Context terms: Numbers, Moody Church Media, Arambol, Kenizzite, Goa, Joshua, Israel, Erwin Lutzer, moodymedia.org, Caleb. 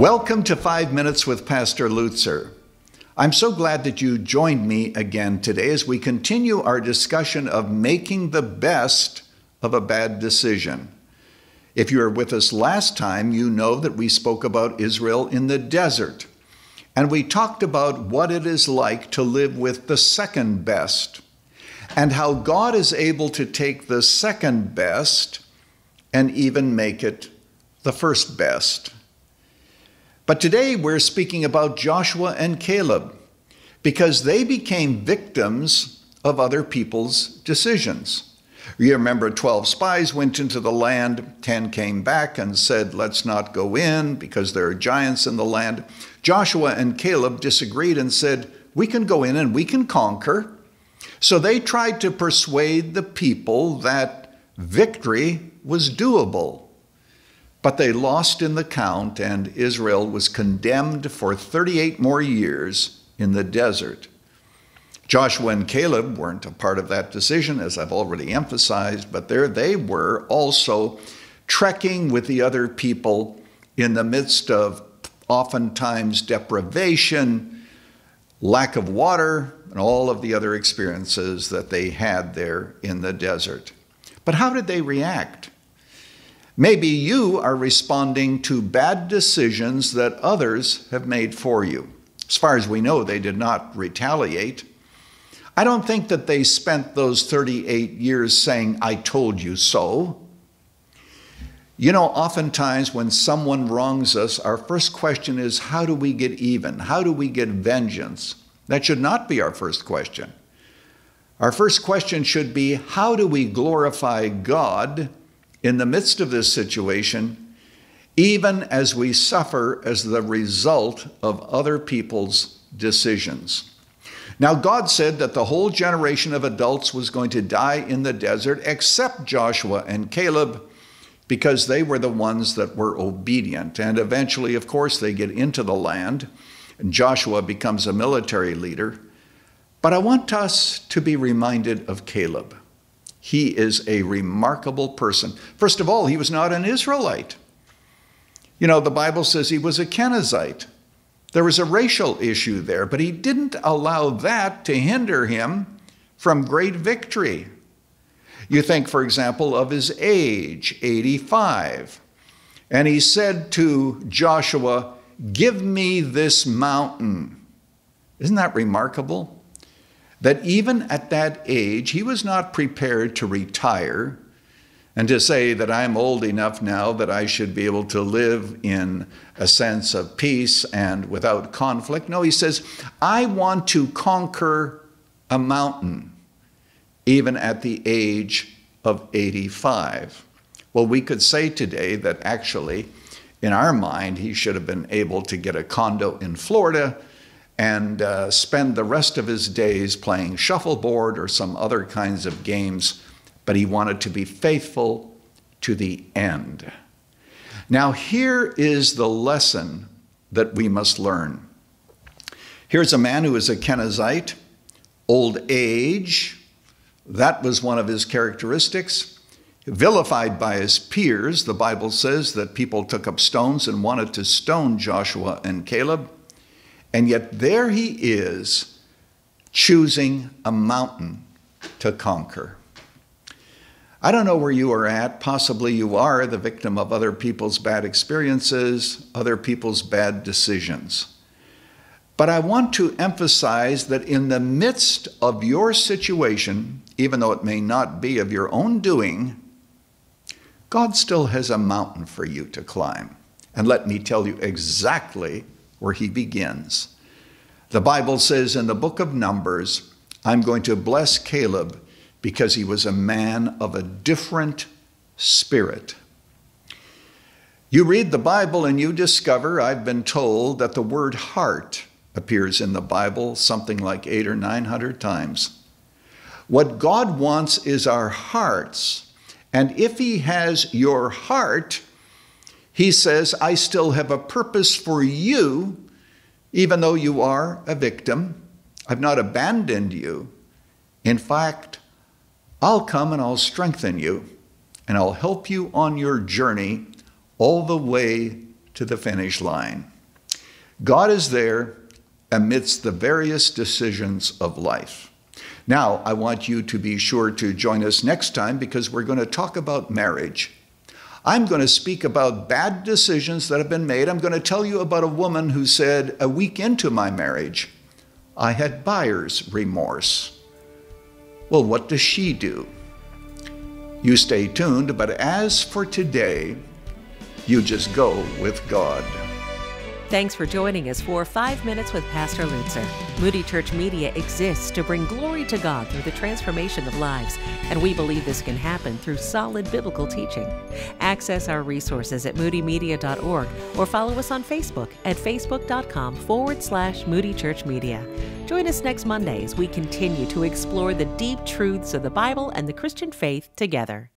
Welcome to 5 Minutes with Pastor Lutzer. I'm so glad that you joined me again today as we continue our discussion of making the best of a bad decision. If you were with us last time, you know that we spoke about Israel in the desert, and we talked about what it is like to live with the second best, and how God is able to take the second best and even make it the first best. But today we're speaking about Joshua and Caleb because they became victims of other people's decisions. You remember 12 spies went into the land, 10 came back and said, let's not go in because there are giants in the land. Joshua and Caleb disagreed and said, we can go in and we can conquer. So they tried to persuade the people that victory was doable. But they lost in the count, and Israel was condemned for 38 more years in the desert. Joshua and Caleb weren't a part of that decision, as I've already emphasized, but there they were also trekking with the other people in the midst of oftentimes deprivation, lack of water, and all of the other experiences that they had there in the desert. But how did they react? Maybe you are responding to bad decisions that others have made for you. As far as we know, they did not retaliate. I don't think that they spent those 38 years saying, I told you so. You know, oftentimes when someone wrongs us, our first question is, how do we get even? How do we get vengeance? That should not be our first question. Our first question should be, how do we glorify God in the midst of this situation, even as we suffer as the result of other people's decisions? Now, God said that the whole generation of adults was going to die in the desert, except Joshua and Caleb, because they were the ones that were obedient. And eventually, of course, they get into the land, and Joshua becomes a military leader. But I want us to be reminded of Caleb. He is a remarkable person. First of all, he was not an Israelite. You know, the Bible says he was a Kenizzite. There was a racial issue there, but he didn't allow that to hinder him from great victory. You think, for example, of his age, 85. And he said to Joshua, give me this mountain. Isn't that remarkable? That even at that age, he was not prepared to retire and to say that I'm old enough now that I should be able to live in a sense of peace and without conflict. No, he says, I want to conquer a mountain, even at the age of 85. Well, we could say today that actually, in our mind, he should have been able to get a condo in Florida and spend the rest of his days playing shuffleboard or some other kinds of games, but he wanted to be faithful to the end. Now, here is the lesson that we must learn. Here's a man who is a Kenizzite, old age. That was one of his characteristics. Vilified by his peers, the Bible says that people took up stones and wanted to stone Joshua and Caleb. And yet there he is, choosing a mountain to conquer. I don't know where you are at. Possibly you are the victim of other people's bad experiences, other people's bad decisions. But I want to emphasize that in the midst of your situation, even though it may not be of your own doing, God still has a mountain for you to climb. And let me tell you exactly where he begins. The Bible says in the book of Numbers, I'm going to bless Caleb because he was a man of a different spirit. You read the Bible and you discover, I've been told, that the word heart appears in the Bible something like 800 or 900 times. What God wants is our hearts. And if he has your heart, he says, I still have a purpose for you, even though you are a victim. I've not abandoned you. In fact, I'll come and I'll strengthen you, and I'll help you on your journey all the way to the finish line. God is there amidst the various decisions of life. Now, I want you to be sure to join us next time, because we're going to talk about marriage. I'm going to speak about bad decisions that have been made. I'm going to tell you about a woman who said, a week into my marriage, I had buyer's remorse. Well, what does she do? You stay tuned, but as for today, you just go with God. Thanks for joining us for 5 Minutes with Pastor Lutzer. Moody Church Media exists to bring glory to God through the transformation of lives, and we believe this can happen through solid biblical teaching. Access our resources at moodymedia.org or follow us on Facebook at facebook.com/Moody Church Media. Join us next Monday as we continue to explore the deep truths of the Bible and the Christian faith together.